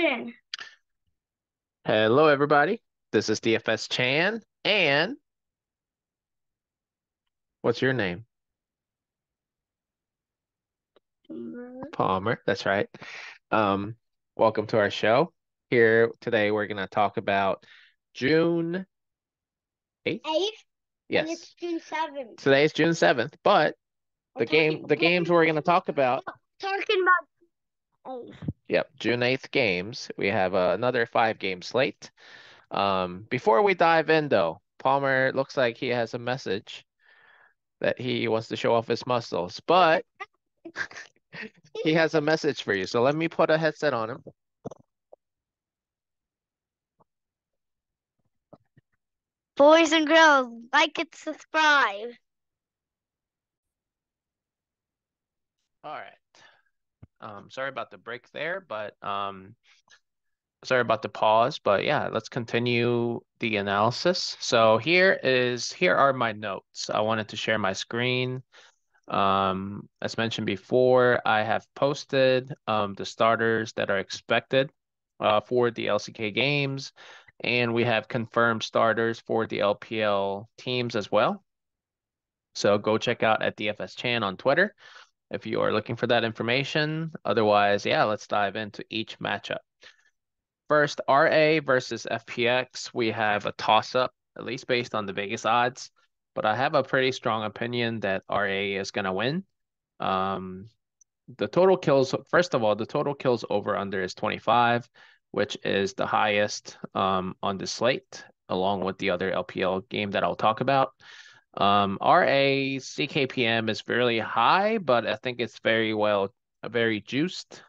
Chan. Hello, everybody. This is DFS Chan. And what's your name? Palmer. That's right. Welcome to our show. Here today, we're going to talk about June 8th. Yes. And it's June 7th. Today is June 7th, but the games we're going to talk about. Talking about June 8th. Yep, June 8th games. We have another 5-game slate. Before we dive in, though, Palmer looks like he has a message that he wants to show off his muscles, but he has a message for you. So let me put a headset on him. Boys and girls, like and subscribe. All right. Sorry about the break there, but sorry about the pause. But yeah, let's continue the analysis. So here are my notes. I wanted to share my screen. As mentioned before, I have posted the starters that are expected for the LCK games. And we have confirmed starters for the LPL teams as well. So go check out at DFS Chan on Twitter if you are looking for that information. Otherwise, yeah, let's dive into each matchup. First, RA versus FPX. We have a toss-up, at least based on the Vegas odds. But I have a pretty strong opinion that RA is going to win. The total kills, first of all, the total kills over-under is 25. Which is the highest on the slate, along with the other LPL game that I'll talk about. RA CKPM is really high, but I think it's very juiced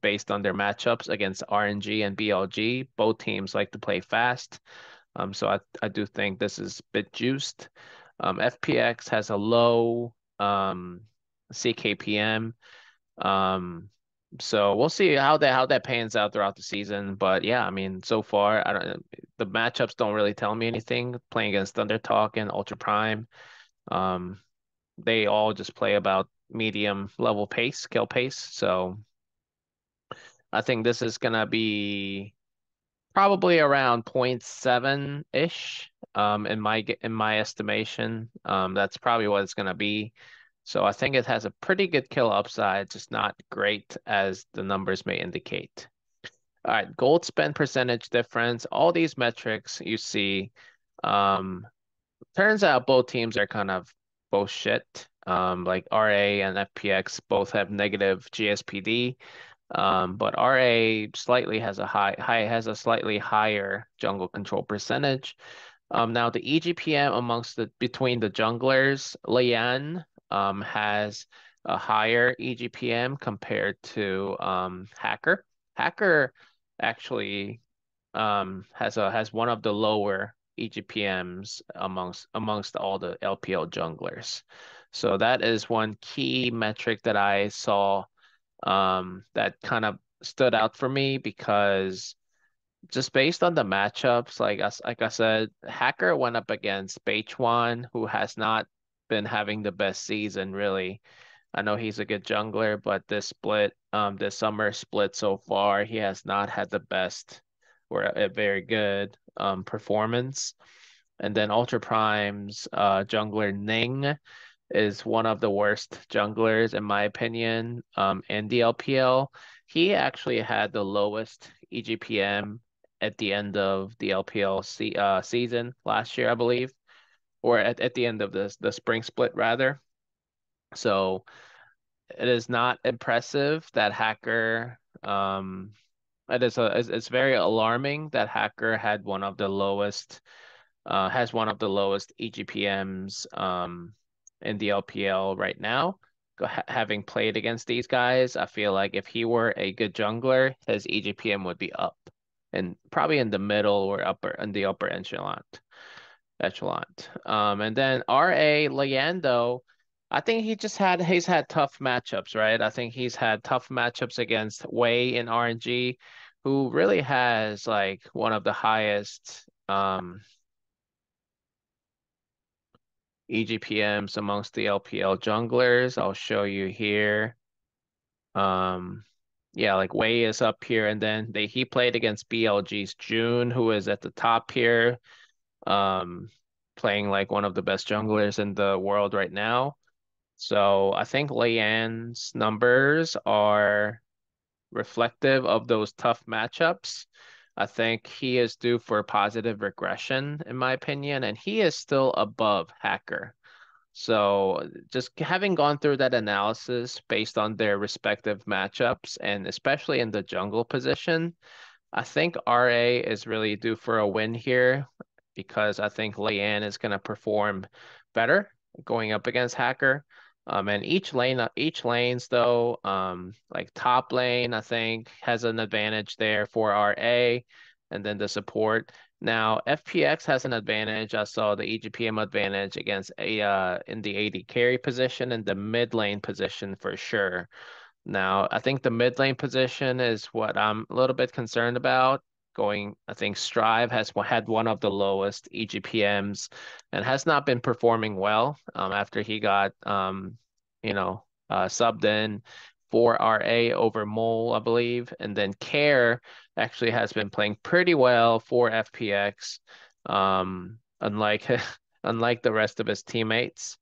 based on their matchups against RNG and BLG. Both teams like to play fast, so I do think this is a bit juiced. FPX has a low CKPM. So we'll see how that pans out throughout the season. But yeah, I mean, so far, the matchups don't really tell me anything. Playing against Thunder Talk and Ultra Prime, they all just play about medium level pace, kill pace. So I think this is gonna be probably around 0.7-ish, in my estimation. That's probably what it's gonna be. So I think it has a pretty good kill upside, just not great as the numbers may indicate. All right, gold spend percentage difference, all these metrics you see. Turns out both teams are kind of bullshit. Like RA and FPX both have negative GSPD, but RA slightly has a slightly higher jungle control percentage. Now the EGPM between the junglers, Leanne, has a higher EGPM compared to Hacker. Hacker actually has one of the lower EGPMs amongst all the LPL junglers. So that is one key metric that I saw that kind of stood out for me, because just based on the matchups, like I said, Hacker went up against Beichuan, who has not been having the best season, really. I know he's a good jungler, but this split, this summer split so far, he has not had the best or a very good performance. And then Ultra Prime's jungler Ning is one of the worst junglers, in my opinion, in the LPL. He actually had the lowest EGPM at the end of the LPL season last year, I believe. Or at the end of the spring split, rather. So it is not impressive that Hacker, it's very alarming that Hacker had one of the lowest, has one of the lowest EGPMs in the LPL right now. Having played against these guys, I feel like if he were a good jungler, his EGPM would be up, and probably in the middle or upper echelon. And then RA Leando, I think he's had tough matchups, right? I think he's had tough matchups against Wei and RNG, who really has like one of the highest EGPMs amongst the LPL junglers. I'll show you here. Yeah, like Wei is up here, and then he played against BLG's June, who is at the top here, playing like one of the best junglers in the world right now. So I think Leanne's numbers are reflective of those tough matchups. I think he is due for positive regression, in my opinion, and he is still above Hacker. So just having gone through that analysis based on their respective matchups, and especially in the jungle position, I think RA is really due for a win here, because I think Leanne is going to perform better going up against Hacker. And each lanes though, like top lane, I think has an advantage there for RA, and then the support. Now, FPX has an advantage. I saw the EGPM advantage against in the AD carry position and the mid lane position for sure. Now, I think the mid lane position is what I'm a little bit concerned about. I think Strive has had one of the lowest EGPMs and has not been performing well after he got, subbed in for RA over Mole, I believe. And then Care actually has been playing pretty well for FPX, unlike the rest of his teammates.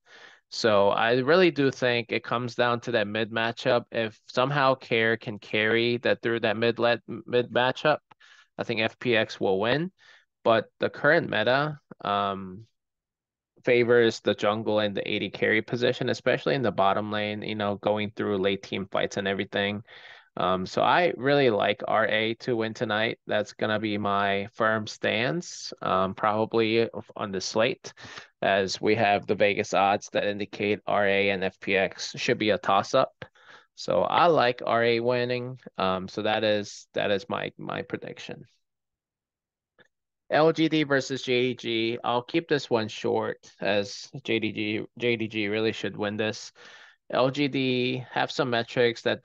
So I really do think it comes down to that mid matchup. If somehow Care can carry that through that mid matchup, I think FPX will win, but the current meta favors the jungle and the AD carry position, especially in the bottom lane, going through late team fights and everything. So I really like RA to win tonight. That's going to be my firm stance, probably on the slate, as we have the Vegas odds that indicate RA and FPX should be a toss-up. So I like RA winning. So that is my prediction. LGD versus JDG. I'll keep this one short, as JDG really should win this. LGD have some metrics that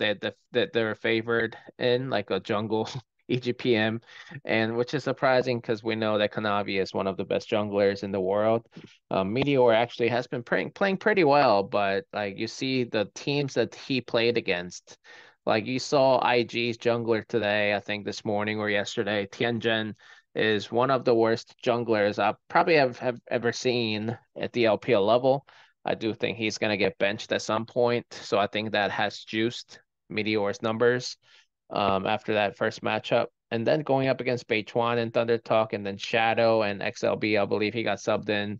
they're favored in, like a jungle EGPM, and which is surprising because we know that Kanavi is one of the best junglers in the world. Meteor actually has been playing pretty well, but like you see the teams that he played against, like you saw IG's jungler today, I think this morning or yesterday, Tianjin is one of the worst junglers I probably have ever seen at the LPL level. I do think he's going to get benched at some point, so I think that has juiced Meteor's numbers after that first matchup. And then going up against Beichuan and Thunder Talk, and then Shadow and XLB, I believe he got subbed in.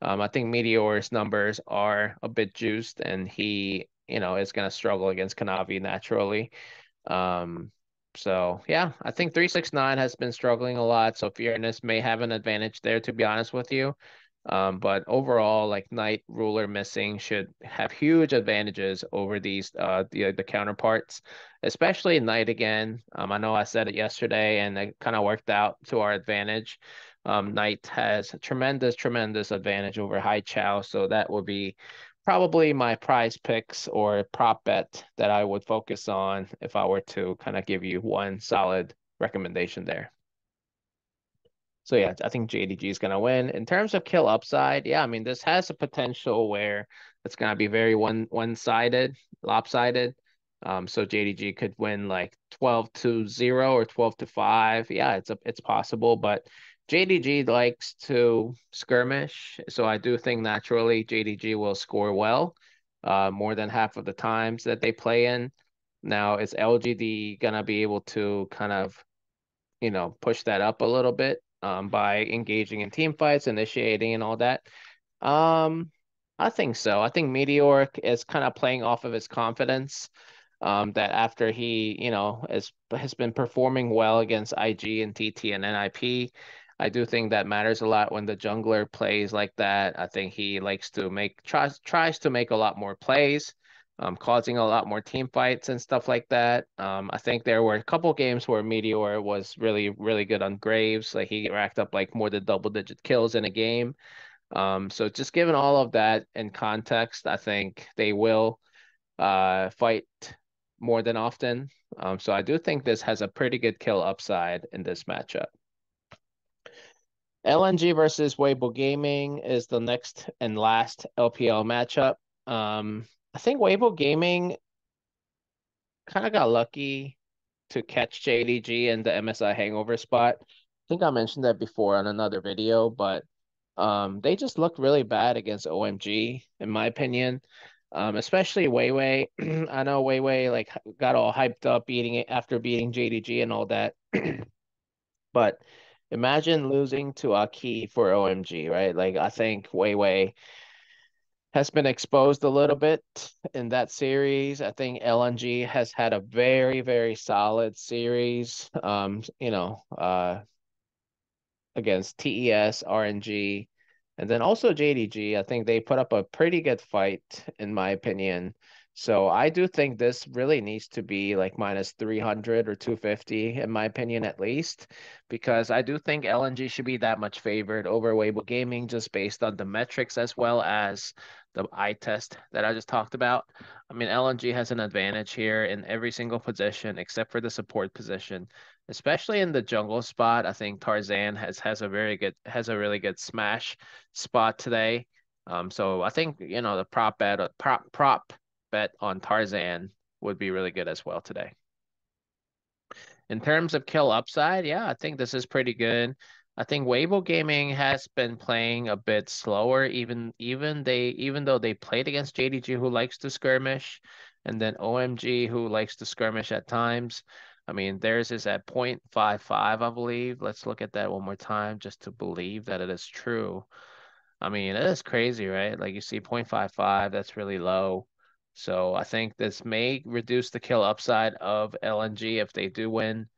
I think Meteor's numbers are a bit juiced, and he, is going to struggle against Kanavi naturally. So yeah, I think 369 has been struggling a lot, so Fearness may have an advantage there, to be honest with you. But overall, like Knight, Ruler, Missing should have huge advantages over these the counterparts, especially Knight again. I know I said it yesterday, and it kind of worked out to our advantage. Knight has a tremendous advantage over Hai Chow, so that would be probably my prize picks or prop bet that I would focus on if I were to kind of give you one solid recommendation there. So yeah, I think JDG is going to win. In terms of kill upside, yeah, I mean, this has a potential where it's going to be very one-sided, lopsided. So JDG could win like 12-0 or 12-5. Yeah, it's possible, but JDG likes to skirmish. So I do think naturally JDG will score well, more than half of the times that they play in. Now, is LGD going to be able to kind of, push that up a little bit? By engaging in team fights, initiating, and all that. I think so. I think Meteor is kind of playing off of his confidence. That after he, has been performing well against IG and TT and NIP, I do think that matters a lot when the jungler plays like that. I think he likes to tries to make a lot more plays, causing a lot more team fights and stuff like that. I think there were a couple games where Meteor was really, really good on Graves. Like he racked up like more than double-digit kills in a game. So just given all of that in context, I think they will fight more than often. So I do think this has a pretty good kill upside in this matchup. LNG versus Weibo Gaming is the next and last LPL matchup. I think Weibo Gaming kind of got lucky to catch JDG and the MSI hangover spot. I think I mentioned that before on another video, but they just looked really bad against OMG, in my opinion. Especially Weiwei. I know Weiwei like got all hyped up beating it after beating JDG and all that. But imagine losing to Aki for OMG, right? Like I think Weiwei has been exposed a little bit in that series. I think LNG has had a very, very solid series. Against TES, RNG, and then also JDG. I think they put up a pretty good fight, in my opinion. So I do think this really needs to be like minus 300 or 250, in my opinion, at least, because I do think LNG should be that much favored over Weibo Gaming, just based on the metrics as well as the eye test that I just talked about. I mean, LNG has an advantage here in every single position except for the support position, especially in the jungle spot. I think Tarzan has a really good smash spot today. So I think, you know, the prop bet on Tarzan would be really good as well today. In terms of kill upside, yeah, I think this is pretty good. I think Weibo Gaming has been playing a bit slower, even though they played against JDG, who likes to skirmish, and then OMG, who likes to skirmish at times. I mean, theirs is at 0.55, I believe. Let's look at that one more time just to believe that it is true. I mean, it is crazy, right? Like you see 0.55, that's really low. So I think this may reduce the kill upside of LNG if they do win.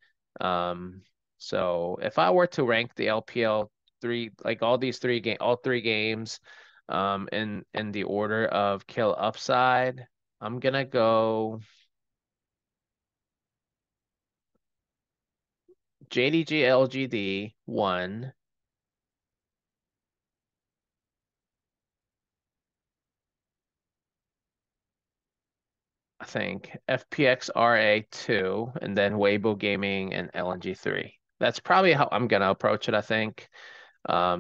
So if I were to rank the LPL all three games, in the order of kill upside, I'm gonna go JDG LGD 1. I think FPX RA 2, and then Weibo Gaming and LNG 3. That's probably how I'm going to approach it, I think,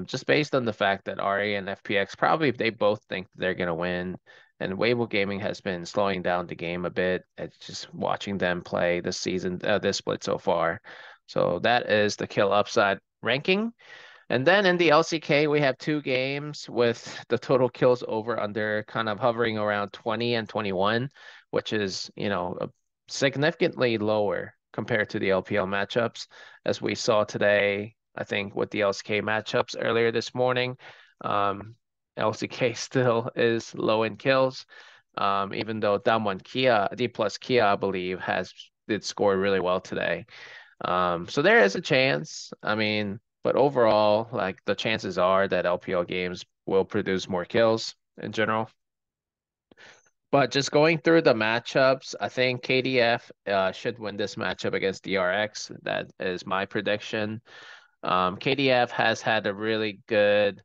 just based on the fact that RA and FPX, probably they both think they're going to win. And Weibo Gaming has been slowing down the game a bit. It's just watching them play this season, this split so far. So that is the kill upside ranking. And then in the LCK, we have two games with the total kills over under kind of hovering around 20 and 21, which is, you know, significantly lower compared to the LPL matchups. As we saw today, I think with the LCK matchups earlier this morning, LCK still is low in kills, even though Damwon Kia, D+Kia, I believe, did score really well today. So there is a chance. I mean, but overall, like the chances are that LPL games will produce more kills in general. But just going through the matchups, I think KDF should win this matchup against DRX. That is my prediction. KDF has had a really good,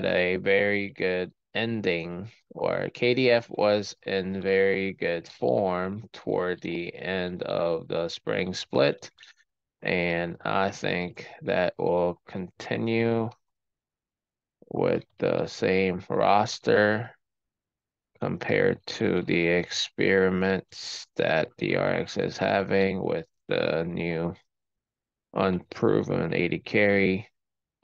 very good ending, or KDF was in very good form toward the end of the spring split. And I think that will continue with the same roster compared to the experiments that DRX is having with the new unproven AD carry,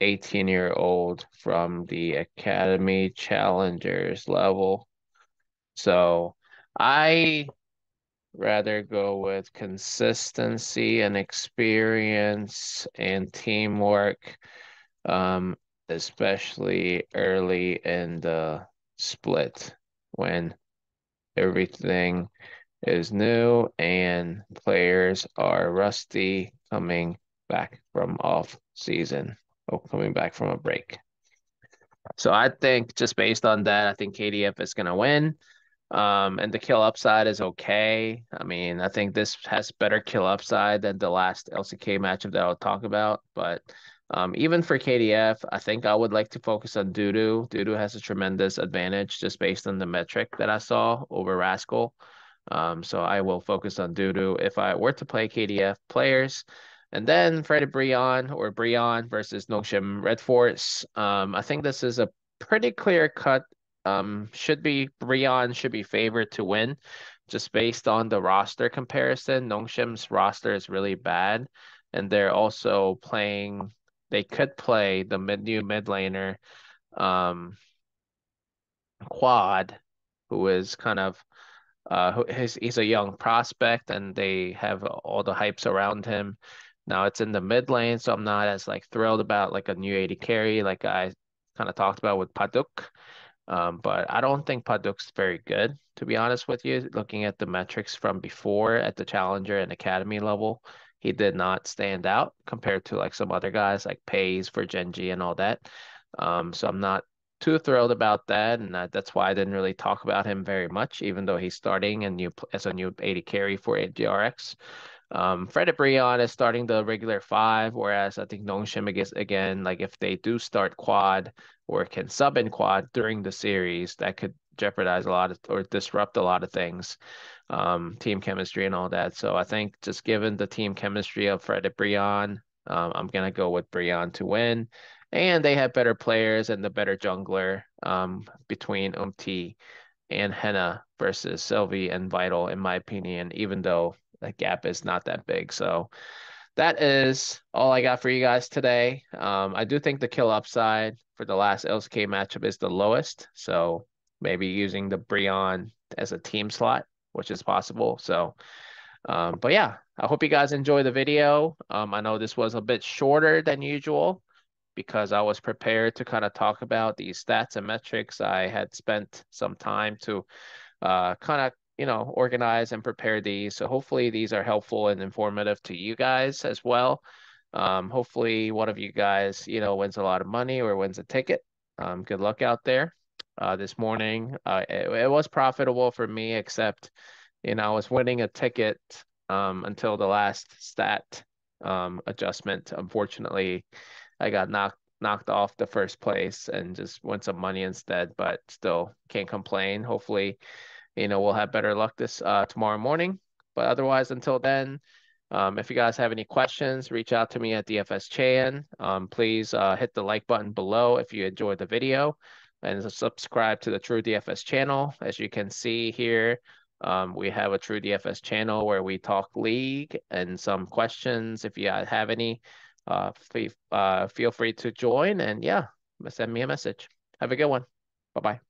18-year-old from the Academy Challengers level. So I rather go with consistency and experience and teamwork, especially early in the split when everything is new and players are rusty coming back from off season or coming back from a break. So I think just based on that, I think KDF is going to win. And the kill upside is okay. I mean, I think this has better kill upside than the last LCK matchup that I'll talk about, but even for KDF, I think I would like to focus on Dudu. Dudu has a tremendous advantage just based on the metric that I saw over Rascal. So I will focus on Dudu if I were to play KDF players. And then Fred Brion or Brion versus Nongshim Red Force. I think this is a pretty clear cut. Brion should be favored to win just based on the roster comparison, Nongshim's roster is really bad, and they're also playing. They could play the new mid laner, Quad, who is kind of, he's a young prospect, and they have all the hypes around him. Now it's in the mid lane, so I'm not as thrilled about a new AD carry like I kind of talked about with Paduk. But I don't think Paduk's very good, to be honest with you. Looking at the metrics from before at the Challenger and Academy level, he did not stand out compared to some other guys like Pays for Genji and all that. So I'm not too thrilled about that, and that's why I didn't really talk about him very much, even though he's starting as a new AD carry for GRX. Fred Brion is starting the regular 5, whereas I think Nongshim is, again, if they do start Quad or can sub in Quad during the series, that could jeopardize a lot of, or disrupt a lot of things, team chemistry and all that. So I think just given the team chemistry of Fred Brion, I'm going to go with Brion to win. And they have better players and the better jungler between Umti and Henna versus Sylvie and Vital, in my opinion, even though that gap is not that big. So that is all I got for you guys today. I do think the kill upside for the last LCK matchup is the lowest. So maybe using the Brion as a team slot, which is possible. So, but yeah, I hope you guys enjoy the video. I know this was a bit shorter than usual, because I was prepared to kind of talk about these stats and metrics. I had spent some time to kind of, organize and prepare these. So hopefully these are helpful and informative to you guys as well. Hopefully one of you guys, wins a lot of money or wins a ticket. Good luck out there. This morning, it was profitable for me, except, I was winning a ticket until the last stat adjustment. Unfortunately, I got knocked off the first place and just won some money instead, but still can't complain. Hopefully, we'll have better luck this tomorrow morning. But otherwise, until then, if you guys have any questions, reach out to me at DFS Chan. Please hit the like button below if you enjoyed the video, and subscribe to the True DFS channel. As you can see here, we have a True DFS channel where we talk league and some questions. If you have any, feel free to join, and yeah, send me a message. Have a good one. Bye-bye.